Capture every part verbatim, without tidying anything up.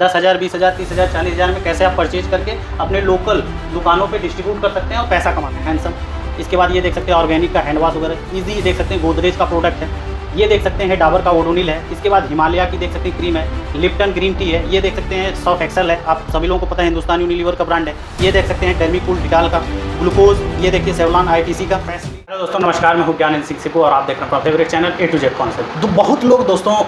दस हज़ार बीस हज़ार तीस हज़ार चालीस हज़ार में कैसे आप परचेज करके अपने लोकल दुकानों पे डिस्ट्रीब्यूट कर सकते हैं और पैसा कमाते हैं। हैंडसम। इसके बाद ये देख सकते हैं ऑर्गेनिक का हैंड वॉश वगैरह ईजी देख सकते हैं। गोदरेज का प्रोडक्ट है, ये देख सकते हैं डाबर का ओडोनिल है। इसके बाद हिमालय की देख सकते हैं क्रीम है, लिप्टन ग्रीन टी है, ये देख सकते हैं सॉफ्ट एक्सल है, आप सभी लोगों को पता है हिंदुस्तान यूनिलीवर का ब्रांड है। ये देख सकते हैं डर्मीकूल डिटॉल का, ग्लूकोज, ये देखिए सेवलान आई टी सी का। दोस्तों नमस्कार, मैं हूं ज्ञान सिक्सिको और आप देख रहे हैं अपना favourite channel A to Z concept. तो बहुत लोग दोस्तों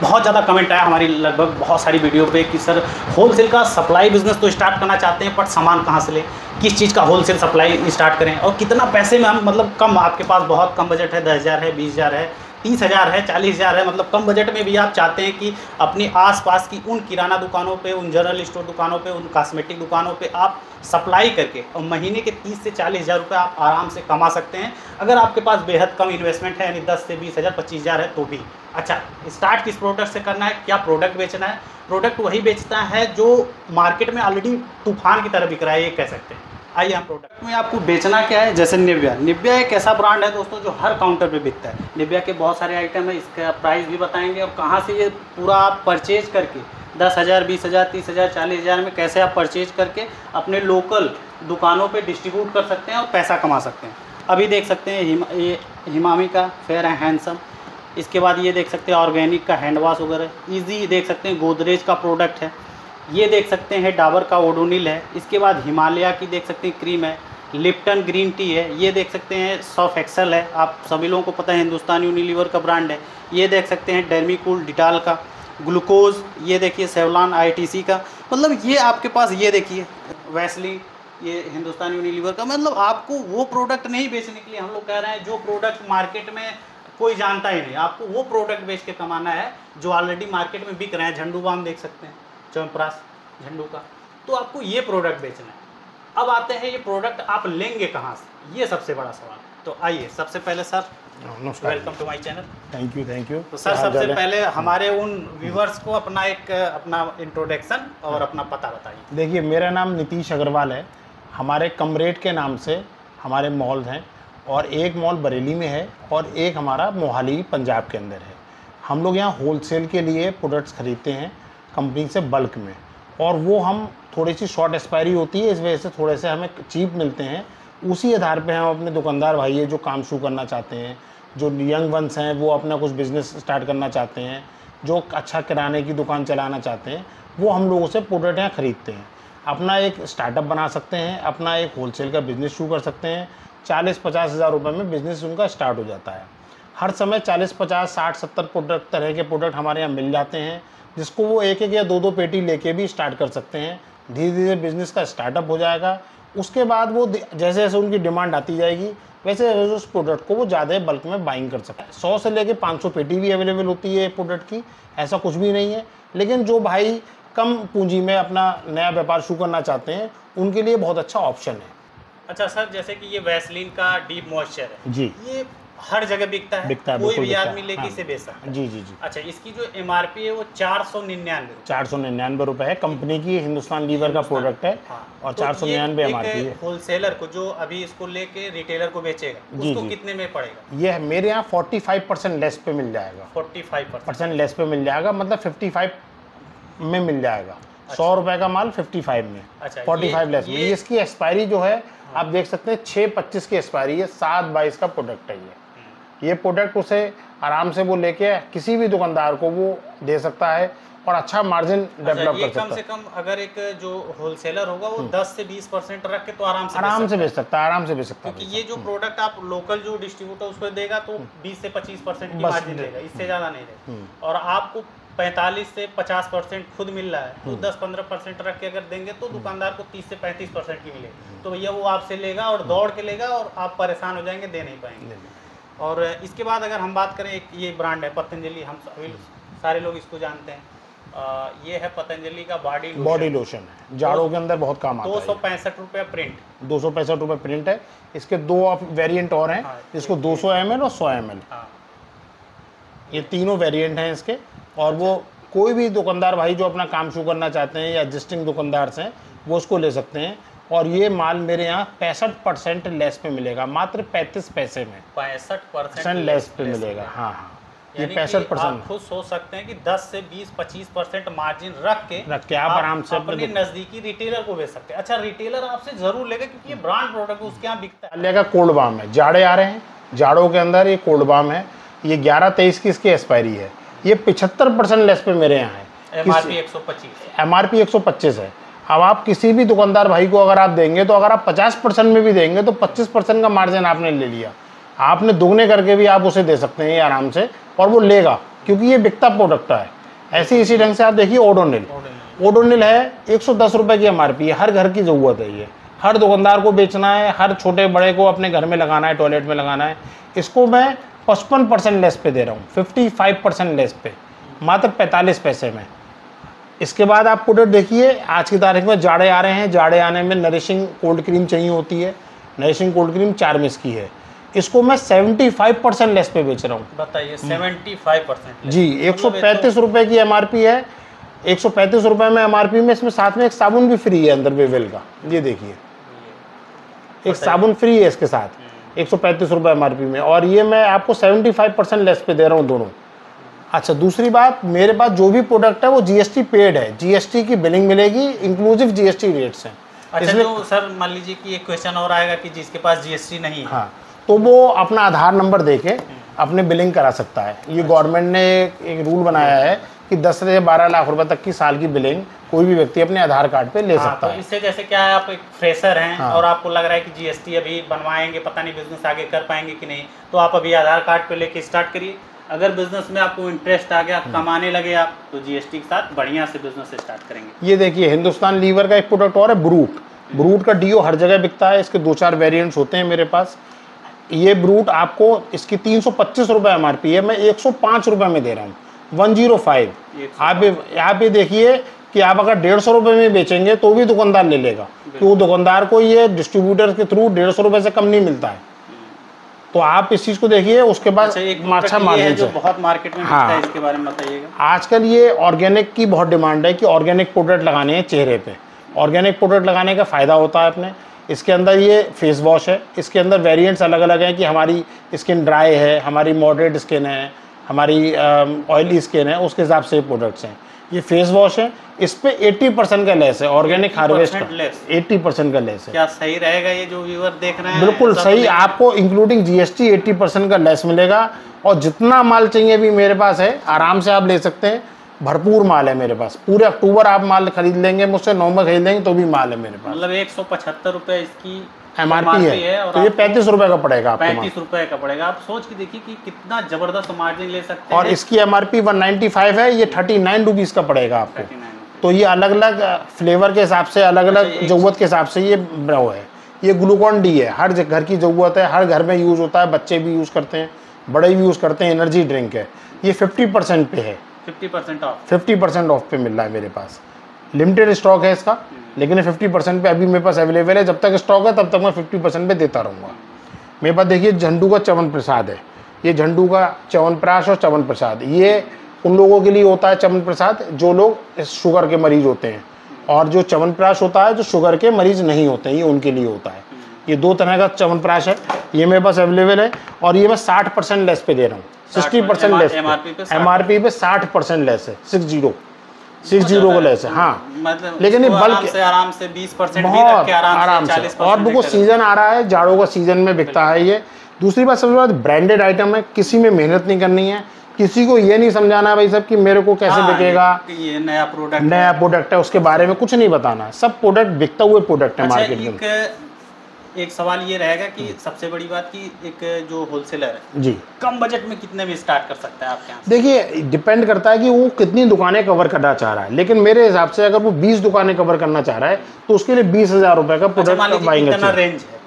बहुत ज़्यादा कमेंट आया हमारी लगभग बहुत सारी वीडियो पे कि सर होलसेल का सप्लाई बिजनेस तो स्टार्ट करना चाहते हैं बट सामान कहाँ से लें, किस चीज़ का होलसेल सप्लाई स्टार्ट करें और कितना पैसे में हम मतलब कम, आपके पास बहुत कम बजट है, दस हज़ार है, बीस हज़ार है, तीस हज़ार है, चालीस हज़ार है, मतलब कम बजट में भी आप चाहते हैं कि अपने आसपास की उन किराना दुकानों पे, उन जनरल स्टोर दुकानों पे, उन कॉस्मेटिक दुकानों पे आप सप्लाई करके और महीने के तीस से चालीस हज़ार रुपये आप आराम से कमा सकते हैं। अगर आपके पास बेहद कम इन्वेस्टमेंट है यानी दस से बीस हज़ार पच्चीस हज़ार है तो भी। अच्छा, स्टार्ट किस प्रोडक्ट से करना है, क्या प्रोडक्ट बेचना है? प्रोडक्ट वही बेचना है जो मार्केट में ऑलरेडी तूफान की तरह बिक रहा है, ये कह सकते हैं। आइए हम प्रोडक्ट में आपको बेचना क्या है। जैसे निविया, निविया एक ऐसा ब्रांड है दोस्तों जो हर काउंटर पे बिकता है। निविया के बहुत सारे आइटम है, इसका प्राइस भी बताएंगे और कहाँ से ये पूरा आप परचेज करके दस हज़ार बीस हज़ार तीस हज़ार चालीस हज़ार में कैसे आप परचेज करके अपने लोकल दुकानों पे डिस्ट्रीब्यूट कर सकते हैं और पैसा कमा सकते हैं। अभी देख सकते हैं हिमा, ये हिमामी का फेयर एंड हैंडसम। इसके बाद ये देख सकते हैं ऑर्गेनिक का हैंड वॉश वगैरह ईजी देख सकते हैं। गोदरेज का प्रोडक्ट है, ये देख सकते हैं डाबर का ओडोनिल है। इसके बाद हिमालय की देख सकते हैं क्रीम है, लिप्टन ग्रीन टी है, ये देख सकते हैं सॉफ्ट एक्सल है, आप सभी लोगों को पता है हिंदुस्तान यूनिलीवर का ब्रांड है। ये देख सकते हैं डर्मिकूल डिटॉल का, ग्लूकोज, ये देखिए सेवलान आई टी सी का, मतलब ये आपके पास, ये देखिए वैसली, ये हिंदुस्तान यूनिलीवर का। मतलब आपको वो प्रोडक्ट नहीं बेचने के लिए हम लोग कह रहे हैं जो प्रोडक्ट मार्केट में कोई जानता ही नहीं। आपको वो प्रोडक्ट बेच के कमाना है जो ऑलरेडी मार्केट में बिक रहे हैं। झंडू बाम देख सकते हैं, चौमप्रास झंडू का, तो आपको ये प्रोडक्ट बेचना है। अब आते हैं ये प्रोडक्ट आप लेंगे कहाँ से, ये सबसे बड़ा सवाल है। तो आइए सबसे पहले sir, welcome to my channel. Thank you thank you. तो सर सबसे पहले हमारे उन व्यूवर्स को अपना एक अपना इंट्रोडक्शन और अपना पता बताइए। देखिए, मेरा नाम नितीश अग्रवाल है। हमारे कमरेड के नाम से हमारे मॉल हैं और एक मॉल बरेली में है और एक हमारा मोहाली पंजाब के अंदर है। हम लोग यहाँ होलसेल के लिए प्रोडक्ट्स खरीदते हैं कंपनी से बल्क में और वो हम थोड़ी सी शॉर्ट एक्सपायरी होती है, इस वजह से थोड़े से हमें चीप मिलते हैं। उसी आधार पे हम अपने दुकानदार भाई है जो काम शुरू करना चाहते हैं, जो यंग वंस हैं वो अपना कुछ बिज़नेस स्टार्ट करना चाहते हैं, जो अच्छा किराने की दुकान चलाना चाहते हैं, वो हम लोगों से प्रोडक्ट यहाँ ख़रीदते हैं। अपना एक स्टार्टअप बना सकते हैं, अपना एक होलसेल का बिज़नेस शुरू कर सकते हैं। चालीस पचास हज़ार रुपये में बिज़नेस उनका स्टार्ट हो जाता है। हर समय चालीस पचास साठ सत्तर प्रोडक्ट तरह के प्रोडक्ट हमारे यहाँ मिल जाते हैं जिसको वो एक एक या दो दो पेटी लेके भी स्टार्ट कर सकते हैं। धीरे धीरे बिज़नेस का स्टार्टअप हो जाएगा। उसके बाद वो जैसे जैसे उनकी डिमांड आती जाएगी वैसे उस प्रोडक्ट को वो ज़्यादा बल्क में बाइंग कर सकते हैं। सौ से लेके पाँच सौ पेटी भी अवेलेबल होती है प्रोडक्ट की, ऐसा कुछ भी नहीं है। लेकिन जो भाई कम पूंजी में अपना नया व्यापार शुरू करना चाहते हैं उनके लिए बहुत अच्छा ऑप्शन है। अच्छा सर, जैसे कि ये वैसलीन का डीप मॉइस्चर है जी, ये हर जगह बिकता है, बिकता है कोई भी आदमी लेके इसे बेच सकता है। जी जी जी। अच्छा, इसकी जो एम आर पी है वो चार सौ निन्यानवे चार सौ निन्यानवे रुपये है। कंपनी की हिंदुस्तान लीवर का प्रोडक्ट है और चार सौ निन्यानवे एम आर पी है। होलसेलर को जो अभी इसको लेके रिटेलर को बेचेगा उसको कितने में पड़ेगा? ये मेरे यहाँ फोर्टी फाइव परसेंट लेस पे मिल जाएगा। फोर्टी फाइव परसेंट लेस पे मिल जाएगा, मतलब फिफ्टी फाइव में मिल जाएगा। सौ रुपये का माल फिफ्टी फाइव में, फोर्टी फाइव लेस में। इसकी एक्सपायरी जो है आप देख सकते हैं छः पच्चीस की एक्सपायरी है, सात बाईस का प्रोडक्ट है। ये ये प्रोडक्ट उसे आराम से वो लेके किसी भी दुकानदार को वो दे सकता है और अच्छा मार्जिन डेवलप कर सकता है। कम से कम अगर एक जो होलसेलर होगा वो दस से बीस परसेंट रख के तो आराम से आराम से बेच सकता है, आराम से बेच सकता है। क्योंकि ये जो प्रोडक्ट आप लोकल जो डिस्ट्रीब्यूटर उसको देगा तो बीस से पच्चीस परसेंट की मार्जिन देगा, इससे ज़्यादा नहीं देगा। और आपको पैंतालीस से पचास परसेंट खुद मिल रहा है तो दस पंद्रह परसेंट रख के अगर देंगे तो दुकानदार को तीस से पैंतीस परसेंट की मिलेगी। तो भैया वो आपसे लेगा और दौड़ के लेगा और आप परेशान हो जाएंगे, दे नहीं पाएंगे। और इसके बाद अगर हम बात करें, एक ये ब्रांड है पतंजलि, हम सारे लोग इसको जानते हैं। आ, ये है पतंजलि का बॉडी बॉडी लोशन है, जाड़ों के अंदर बहुत काम आता है। दो सौ पैंसठ रुपये प्रिंट दो सौ पैंसठ रुपये प्रिंट है। इसके दो आप वेरिएंट और हैं, इसको दो सौ एम एल और सौ एम एल ये तीनों वेरिएंट हैं इसके। और वो कोई भी दुकानदार भाई जो अपना काम शुरू करना चाहते हैं या एग्जिस्टिंग दुकानदार से वो उसको ले सकते हैं। और ये माल मेरे यहाँ पैंसठ परसेंट लेस पे मिलेगा, मात्र पैंतीस पैसे में पैंसठ परसेंट लेस पे मिलेगा। हाँ हाँ, ये पैंसठ परसेंट खुद सोच सकते हैं कि दस से बीस पच्चीस परसेंट मार्जिन रख के रख के आप आराम से अपने नजदीकी रिटेलर को बेच सकते हैं। अच्छा, रिटेलर आपसे जरूर लेगा क्योंकि ये ब्रांड प्रोडक्ट उसके यहाँ बिकता है। लेगा कोल्ड बाम है, जाड़े आ रहे हैं, जाड़ों के अंदर ये कोल्ड बाम है, ये ग्यारह तेईस की इसकी एक्सपायरी है, ये पिछहत्तर परसेंट लेस पे मेरे यहाँ है, एम आर पी एक सौ पच्चीस एम आर पी एक सौ पच्चीस है। अब आप किसी भी दुकानदार भाई को अगर आप देंगे तो अगर आप पचास परसेंट में भी देंगे तो पच्चीस परसेंट का मार्जिन आपने ले लिया, आपने दुगने करके भी आप उसे दे सकते हैं आराम से और वो लेगा क्योंकि ये बिकता प्रोडक्ट है। ऐसी इसी ढंग से आप देखिए ओडोनिल, ओडोनिल है एक सौ दस रुपये की एम आर पी है, हर घर की ज़रूरत है, ये हर दुकानदार को बेचना है, हर छोटे बड़े को अपने घर में लगाना है, टॉयलेट में लगाना है। इसको मैं पचपन परसेंट लेस पे दे रहा हूँ, फिफ्टी फाइव परसेंट लेस पे, मात्र पैंतालीस पैसे में। इसके बाद आप प्रोडक्ट देखिए, आज की तारीख में जाड़े आ रहे हैं, जाड़े आने में नरिशिंग कोल्ड क्रीम चाहिए होती है, नरिशिंग कोल्ड क्रीम चार मिस की है, इसको मैं पचहत्तर परसेंट लेस पे बेच रहा हूँ। बताइए पचहत्तर परसेंट जी, एक सौ पैंतीस रुपये की एम आर पी है, एक सौ पैंतीस रुपये में एम आर पी में इसमें साथ में एक साबुन भी फ्री है अंदर वेवेल का, ये देखिए एक साबुन फ्री है इसके साथ एक सौ पैंतीस रुपये एम आर पी में, और ये मैं आपको सेवेंटी फाइव परसेंट लेस पे दे रहा हूँ दोनों। अच्छा, दूसरी बात, मेरे पास जो भी प्रोडक्ट है वो जीएसटी पेड है, जीएसटी की बिलिंग मिलेगी, इंक्लूसिव जीएसटी रेट्स हैं। अच्छा, तो सर मान लीजिए कि एक क्वेश्चन और आएगा कि जिसके पास जीएसटी नहीं है, हाँ, तो वो अपना आधार नंबर देके अपने बिलिंग करा सकता है। ये गवर्नमेंट ने एक रूल बनाया है कि दस से बारह लाख रुपए तक की साल की बिलिंग कोई भी व्यक्ति अपने आधार कार्ड पे ले सकता है। इससे जैसे क्या है, आप एक फ्रेशर हैं हाँ। और आपको लग रहा है कि जीएसटी अभी बनवाएंगे, पता नहीं बिजनेस आगे कर पाएंगे कि नहीं, तो आप अभी आधार कार्ड पे लेके स्टार्ट करिए। अगर बिजनेस में आपको इंटरेस्ट आ गया, कमाने लगे आप, तो जीएसटी के साथ बढ़िया से बिजनेस स्टार्ट करेंगे। ये देखिए हिंदुस्तान लीवर का एक प्रोडक्ट और है, ब्रूट। ब्रूट का डीओ हर जगह बिकता है, इसके दो चार वेरिएंट्स होते हैं मेरे पास। ये ब्रूट आपको इसकी तीन सौ पच्चीस रुपये एम आर पी है, मैं एक सौ पाँच रुपये में दे रहा हूँ, वन जीरो फाइव। आप आप ये देखिए कि आप अगर डेढ़ सौ रुपये में बेचेंगे तो भी दुकानदार ले लेगा, क्योंकि दुकानदार को ये डिस्ट्रीब्यूटर के थ्रू डेढ़ सौ रुपये से कम नहीं मिलता है। तो आप इस चीज़ को देखिए, उसके बाद अच्छा, एक अच्छा मार्जिन जो बहुत मार्केट में हाँ। है, इसके बारे में बताइएगा। आजकल ये ऑर्गेनिक की बहुत डिमांड है कि ऑर्गेनिक प्रोडक्ट लगाने हैं चेहरे पे, ऑर्गेनिक प्रोडक्ट लगाने का फ़ायदा होता है अपने। इसके अंदर ये फेस वॉश है, इसके अंदर वेरिएंट्स अलग अलग हैं कि हमारी स्किन ड्राई है, हमारी मॉडरेट स्किन है, हमारी ऑयली स्किन है, उसके हिसाब से प्रोडक्ट्स हैं। ये फेस वॉश है, इस पे अस्सी परसेंट का लेस है, ऑर्गेनिक हार्वेस्ट का अस्सी परसेंट का लेस है। क्या सही रहेगा ये जो व्यूअर देख रहे हैं? बिल्कुल सही, आपको इंक्लूडिंग जीएसटी अस्सी परसेंट का लेस मिलेगा, और जितना माल चाहिए भी मेरे पास है, आराम से आप ले सकते हैं। भरपूर माल है मेरे पास, पूरे अक्टूबर आप माल खरीद लेंगे मुझसे, नवंबर खरीद लेंगे तो भी माल है मेरे पास। मतलब एक सौ पचहत्तर रुपये इसकी एम आर पी है, है और तो ये पैंतीस रुपए का पड़ेगा, पैंतीस रुपए का पड़ेगा। आप सोच के देखिए कि कितना जबरदस्त मार्जिन ले सकते हैं। और इसकी M R P one ninety five है, ये थर्टी नाइन रुपीज़ का पड़ेगा आपको। तो ये अलग अलग फ्लेवर के हिसाब से, अलग अलग ज़रूरत के हिसाब से ये वो है। ये ग्लूकॉन डी है, हर घर की ज़रूरत है, हर घर में यूज़ होता है, बच्चे भी यूज़ करते हैं, बड़े भी यूज़ करते हैं, एनर्जी ड्रिंक है। ये फिफ्टी परसेंट पे है, fifty percent off fifty percent off पे मिल रहा है मेरे पास। लिमिटेड स्टॉक है इसका, लेकिन फिफ्टी परसेंट पे अभी मेरे पास अवेलेबल है, जब तक स्टॉक है तब तक मैं फिफ्टी परसेंट पे देता रहूँगा। मेरे पास देखिए झंडू का चवन प्रसाद है, ये झंडू का चवन प्राश और चवन प्रसाद, ये उन लोगों के लिए होता है चवन प्रसाद जो लोग शुगर के मरीज होते हैं, और जो चवन प्राश होता है जो शुगर के मरीज नहीं होते हैं, ये उनके लिए होता है। ये दो तरह का चवन प्राश है, ये मेरे पास अवेलेबल है, और ये मैं साठ परसेंट लेस पे दे रहा हूँ, sixty percent less, M R P पे साठ परसेंट लेस है, सिक्स जीरो सिक्स जीरो को लेस है हाँ। मतलब लेकिन ये बल्क से आराम से बीस परसेंट भी रख के आराम से, चालीस परसेंट और देखो सीजन आ रहा है, जाड़ों का सीजन में बिकता है ये। दूसरी बात, सबसे बात ब्रांडेड आइटम है, किसी में मेहनत नहीं करनी है, किसी को ये नहीं समझाना भाई साहब कि मेरे को कैसे बिकेगा, ये नया प्रोडक्ट नया प्रोडक्ट है उसके बारे में कुछ नहीं बताना, सब प्रोडक्ट बिकता हुए प्रोडक्ट है मार्केट में। एक सवाल ये रहेगा कि सबसे बड़ी बात कि एक जो होलसेलर है जी, कम बजट में कितने में स्टार्ट कर सकता है आपके यहाँ? देखिए डिपेंड करता है कि वो कितनी दुकानें कवर करना चाह रहा है, लेकिन मेरे हिसाब से अगर वो बीस दुकानें कवर करना चाह रहा है तो उसके लिए बीस हज़ार रुपये का प्रोडक्ट बाइंग रेंज है।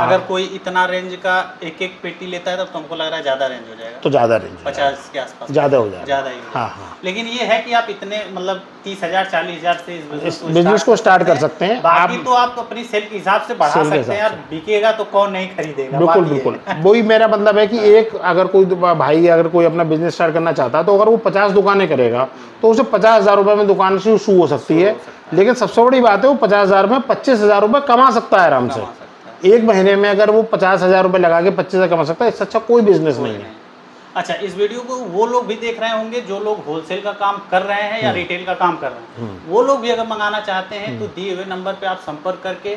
अगर कोई इतना रेंज का एक एक पेटी लेता है तब तो हमको लग रहा है ज़्यादा रेंज हो जाएगा, तो ज़्यादा रेंज पचास के आसपास ज़्यादा हो जाएगा, ज़्यादा ही हाँ हाँ। लेकिन ये है कि आप इतने मतलब तीस हज़ार चालीस हज़ार से इस बिजनेस को स्टार्ट कर सकते हैं। बाकी तो आप अपनी सेल के हिसाब से बढ़ा सकते हैं, बिकेगा तो कौन नहीं खरीदेगा। बिल्कुल बिल्कुल, वही मेरा मतलब है कि एक अगर कोई भाई अगर कोई अपना बिजनेस स्टार्ट करना चाहता है तो अगर वो पचास दुकानें करेगा तो उसे पचास हज़ार रुपये में दुकान से शुरू हो सकती है। लेकिन सबसे बड़ी बात है वो पचास हज़ार में पच्चीस हज़ार रुपये कमा सकता है आराम से, एक महीने में। अगर वो पचास हज़ार रुपये लगा के पच्चीस हज़ार कमा सकता है, इससे अच्छा कोई बिजनेस नहीं है। अच्छा, इस वीडियो को वो लोग भी देख रहे होंगे जो लोग होलसेल का काम कर रहे हैं या रिटेल का काम कर रहे हैं, वो लोग भी अगर मंगाना चाहते हैं तो दिए हुए नंबर पे आप संपर्क करके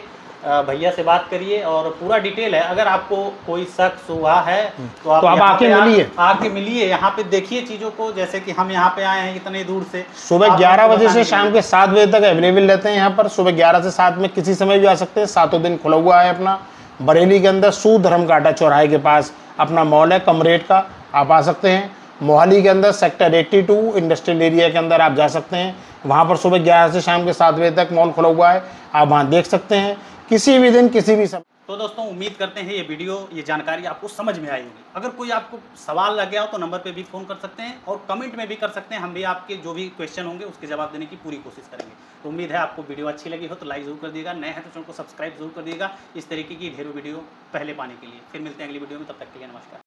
भैया से बात करिए और पूरा डिटेल है। अगर आपको कोई शक सुबह है तो आप, तो आप आके मिलिए, आके मिलिए यहाँ पे, देखिए चीजों को। जैसे कि हम यहाँ पे आए हैं इतने दूर से, सुबह ग्यारह बजे से शाम के सात बजे तक अवेलेबल रहते हैं यहाँ पर। सुबह ग्यारह से सात में किसी समय भी आ सकते हैं, सातों दिन खुला हुआ है अपना। बरेली के अंदर सू धर्मकाटा चौराहे के पास अपना मॉल है, कम रेट का, आप आ सकते हैं। मोहाली के अंदर सेक्टर बयासी इंडस्ट्रियल एरिया के अंदर आप जा सकते हैं, वहाँ पर सुबह ग्यारह से शाम के सात बजे तक मॉल खुला हुआ है, आप वहाँ देख सकते हैं किसी भी दिन किसी भी समय। तो दोस्तों उम्मीद करते हैं ये वीडियो, ये जानकारी आपको समझ में आई होगी। अगर कोई आपको सवाल लग गया हो तो नंबर पे भी फ़ोन कर सकते हैं और कमेंट में भी कर सकते हैं, हम भी आपके जो भी क्वेश्चन होंगे उसके जवाब देने की पूरी कोशिश करेंगे। तो उम्मीद है आपको वीडियो अच्छी लगी हो तो लाइक जरूर कर दीजिएगा, नए हैं तो चैनल को सब्सक्राइब जरूर कर दीजिएगा इस तरीके की ढेरों वीडियो पहले पाने के लिए। फिर मिलते हैं अगली वीडियो में, तब तक के लिए नमस्कार।